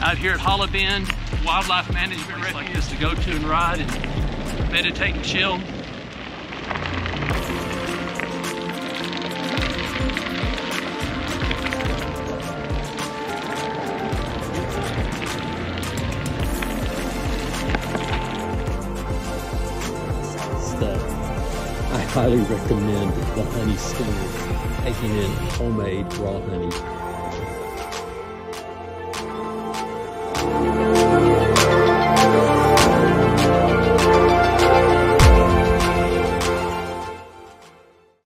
out here at Holla Bend Wildlife Management Refuge, like this to go to and ride and meditate and chill. I highly recommend the honey stinger, taking in homemade raw honey.